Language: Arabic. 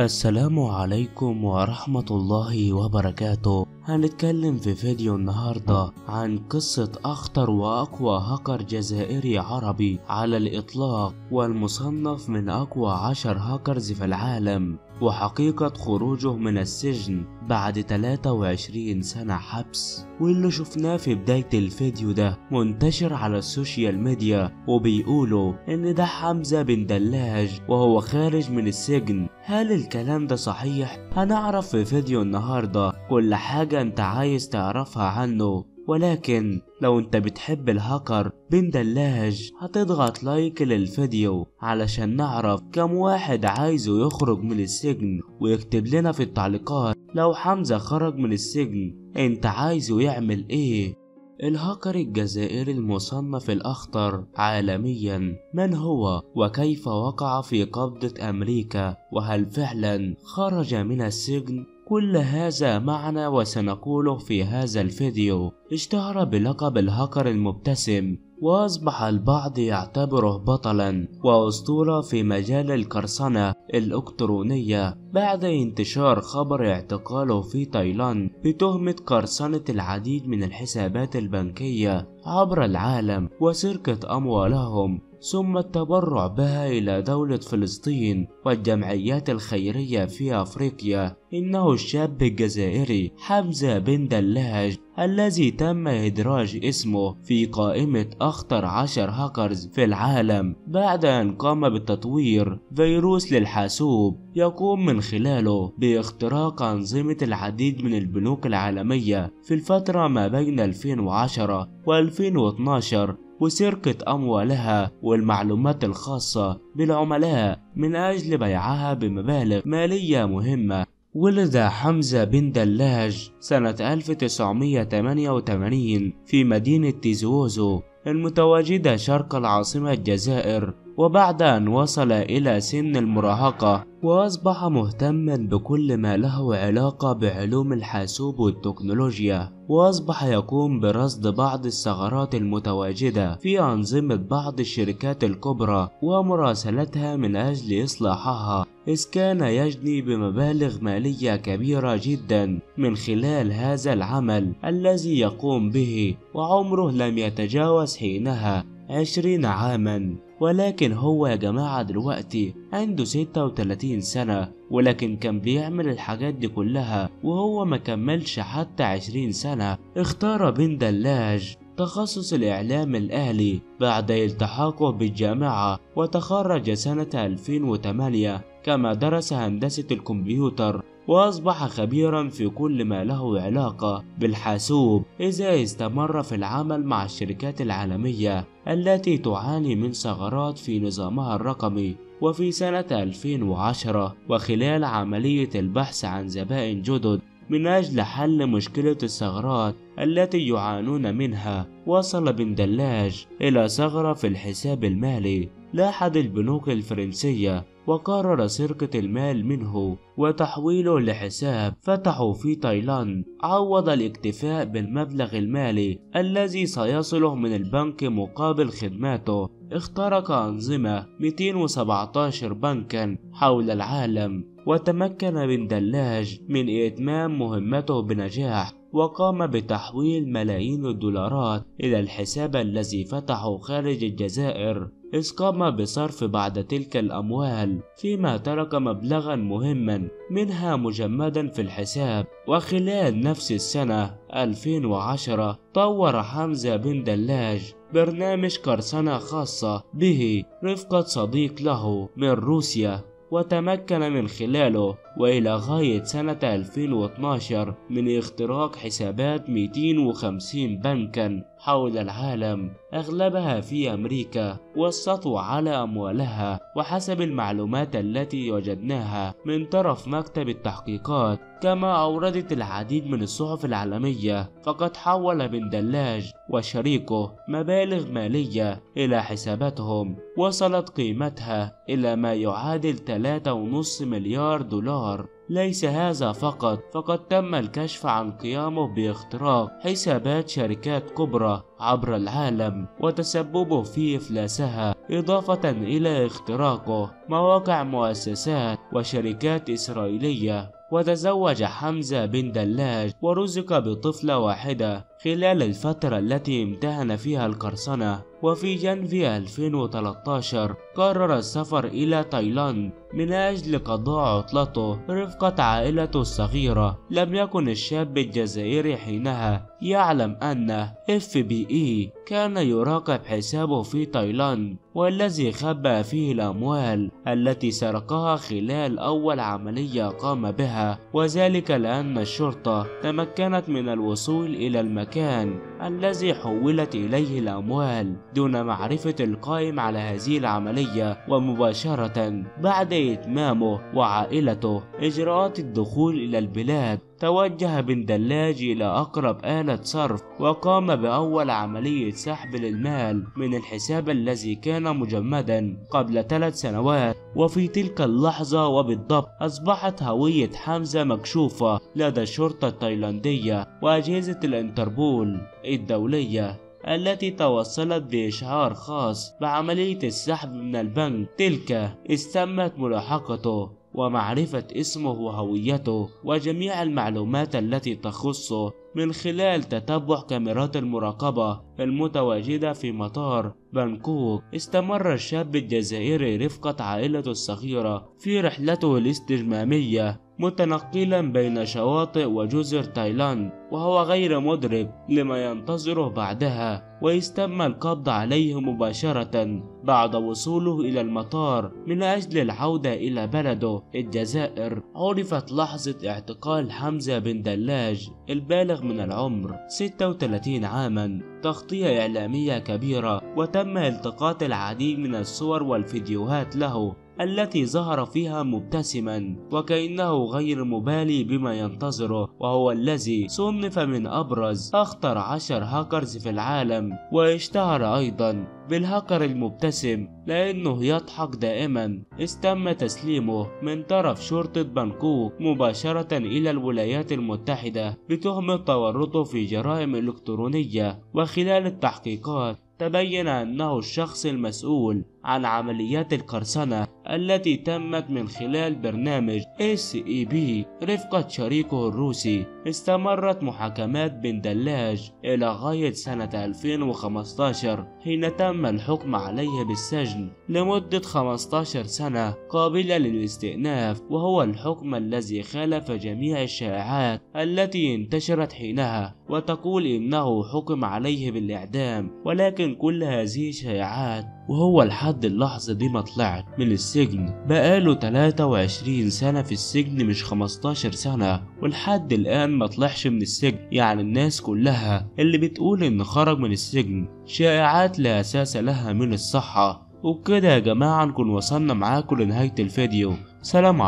السلام عليكم ورحمة الله وبركاته. هنتكلم في فيديو النهاردة عن قصة أخطر وأقوى هاكر جزائري عربي على الإطلاق، والمصنف من أقوى 10 هاكرز في العالم، وحقيقة خروجه من السجن بعد 23 سنة حبس. واللي شفناه في بداية الفيديو ده منتشر على السوشيال ميديا، وبيقولوا ان ده حمزة بن دلاج وهو خارج من السجن. هل الكلام ده صحيح؟ هنعرف في فيديو النهاردة كل حاجة انت عايز تعرفها عنه. ولكن لو انت بتحب الهاكر بن دلاج هتضغط لايك للفيديو علشان نعرف كم واحد عايزه يخرج من السجن، ويكتب لنا في التعليقات لو حمزة خرج من السجن انت عايزه يعمل ايه. الهاكر الجزائري المصنف الأخطر عالميا، من هو؟ وكيف وقع في قبضة أمريكا؟ وهل فعلا خرج من السجن؟ كل هذا معنا وسنقوله في هذا الفيديو. اشتهر بلقب الهاكر المبتسم، وأصبح البعض يعتبره بطلا وأسطورة في مجال القرصنة الإلكترونية بعد انتشار خبر اعتقاله في تايلاند بتهمة قرصنة العديد من الحسابات البنكية عبر العالم وسرقة أموالهم، ثم التبرع بها إلى دولة فلسطين والجمعيات الخيرية في أفريقيا. إنه الشاب الجزائري حمزة بن دلاج الذي تم إدراج اسمه في قائمة أخطر 10 هاكرز في العالم بعد أن قام بتطوير فيروس للحاسوب يقوم من خلاله باختراق أنظمة العديد من البنوك العالمية في الفترة ما بين 2010 و2012 وسرقة أموالها والمعلومات الخاصة بالعملاء من أجل بيعها بمبالغ مالية مهمة. ولد حمزة بن دلاج سنة 1988 في مدينة تيزووزو المتواجدة شرق العاصمة الجزائر، وبعد أن وصل إلى سن المراهقة وأصبح مهتما بكل ما له علاقة بعلوم الحاسوب والتكنولوجيا، وأصبح يقوم برصد بعض الثغرات المتواجدة في أنظمة بعض الشركات الكبرى ومراسلتها من أجل إصلاحها، إذ كان يجني بمبالغ مالية كبيرة جدا من خلال هذا العمل الذي يقوم به، وعمره لم يتجاوز حينها 20 عاما. ولكن هو يا جماعة دلوقتي عنده 36 سنة، ولكن كان بيعمل الحاجات دي كلها وهو ما كملش حتى 20 سنة. اختار بن دلاج تخصص الإعلام الأهلي بعد التحاقه بالجامعة، وتخرج سنة 2008 كما درس هندسة الكمبيوتر، وأصبح خبيرا في كل ما له علاقة بالحاسوب إذا استمر في العمل مع الشركات العالمية التي تعاني من ثغرات في نظامها الرقمي. وفي سنة 2010 وخلال عملية البحث عن زبائن جدد من أجل حل مشكلة الثغرات التي يعانون منها، وصل بن دلاج إلى ثغرة في الحساب المالي لأحد البنوك الفرنسية، وقرر سرقة المال منه وتحويله لحساب فتحه في تايلاند عوض الاكتفاء بالمبلغ المالي الذي سيصله من البنك مقابل خدماته. اخترق أنظمة 217 بنكا حول العالم، وتمكن بن دلاج من إتمام مهمته بنجاح، وقام بتحويل ملايين الدولارات إلى الحساب الذي فتحه خارج الجزائر، إذ قام بصرف بعد تلك الأموال، فيما ترك مبلغا مهما منها مجمدا في الحساب. وخلال نفس السنة 2010 طور حمزة بن دلاج برنامج قرصنة خاصة به رفقة صديق له من روسيا، وتمكن من خلاله وإلى غاية سنة 2012 من اختراق حسابات 250 بنكا حول العالم، أغلبها في أمريكا، والسطو على أموالها. وحسب المعلومات التي وجدناها من طرف مكتب التحقيقات كما أوردت العديد من الصحف العالمية، فقد حول بن دلاج وشريكه مبالغ مالية إلى حساباتهم وصلت قيمتها إلى ما يعادل 3.5 مليار دولار، ليس هذا فقط، فقد تم الكشف عن قيامه باختراق حسابات شركات كبرى عبر العالم وتسببه في إفلاسها، إضافة إلى اختراقه مواقع مؤسسات وشركات إسرائيلية. وتزوج حمزة بن دلاج ورزق بطفلة واحدة خلال الفترة التي امتهن فيها القرصنة. وفي جانفي 2013 قرر السفر إلى تايلاند من أجل قضاء عطلته رفقة عائلته الصغيرة. لم يكن الشاب الجزائري حينها يعلم أن FBI كان يراقب حسابه في تايلاند، والذي خبأ فيه الأموال التي سرقها خلال أول عملية قام بها، وذلك لأن الشرطة تمكنت من الوصول إلى المكان الذي حولت إليه الأموال دون معرفة القائم على هذه العملية. ومباشرة بعد إتمامه وعائلته إجراءات الدخول إلى البلاد، توجه بن دلاج إلى أقرب آلة صرف وقام بأول عملية سحب للمال من الحساب الذي كان مجمدا قبل 3 سنوات. وفي تلك اللحظة وبالضبط أصبحت هوية حمزة مكشوفة لدى الشرطة التايلاندية وأجهزة الانتربول الدولية، التي توصلت بإشعار خاص بعملية السحب من البنك. تلك استمت ملاحقته ومعرفة اسمه وهويته وجميع المعلومات التي تخصه من خلال تتبع كاميرات المراقبة المتواجدة في مطار بانكوك. استمر الشاب الجزائري رفقة عائلته الصغيرة في رحلته الاستجمامية، متنقلا بين شواطئ وجزر تايلاند وهو غير مدرك لما ينتظره بعدها. ويتم القبض عليه مباشرة بعد وصوله إلى المطار من أجل العودة إلى بلده الجزائر. عرفت لحظة اعتقال حمزة بن دلاج البالغ من العمر 36 عاما تغطية إعلامية كبيرة، وتم التقاط العديد من الصور والفيديوهات له التي ظهر فيها مبتسما وكأنه غير مبالي بما ينتظره، وهو الذي صنف من أبرز أخطر 10 هاكرز في العالم. واشتهر أيضا بالهاكر المبتسم لأنه يضحك دائما. استم تسليمه من طرف شرطة بانكوك مباشرة إلى الولايات المتحدة بتهمة تورطه في جرائم إلكترونية. وخلال التحقيقات تبين أنه الشخص المسؤول عن عمليات القرصنة التي تمت من خلال برنامج SEB رفقة شريكه الروسي. استمرت محاكمات بن دلاج إلى غاية سنة 2015 حين تم الحكم عليه بالسجن لمدة 15 سنة قابلة للاستئناف، وهو الحكم الذي خالف جميع الشائعات التي انتشرت حينها وتقول إنه حكم عليه بالإعدام. ولكن كل هذه الشائعات وهو لحد اللحظة دي ما طلعت من السجن. بقاله 23 سنة في السجن مش 15 سنة، ولحد الآن ما طلعش من السجن. يعني الناس كلها اللي بتقول إن خرج من السجن شائعات لا أساس لها من الصحة. وبكده يا جماعة نكون وصلنا معاكم لنهاية الفيديو. سلام عليكم.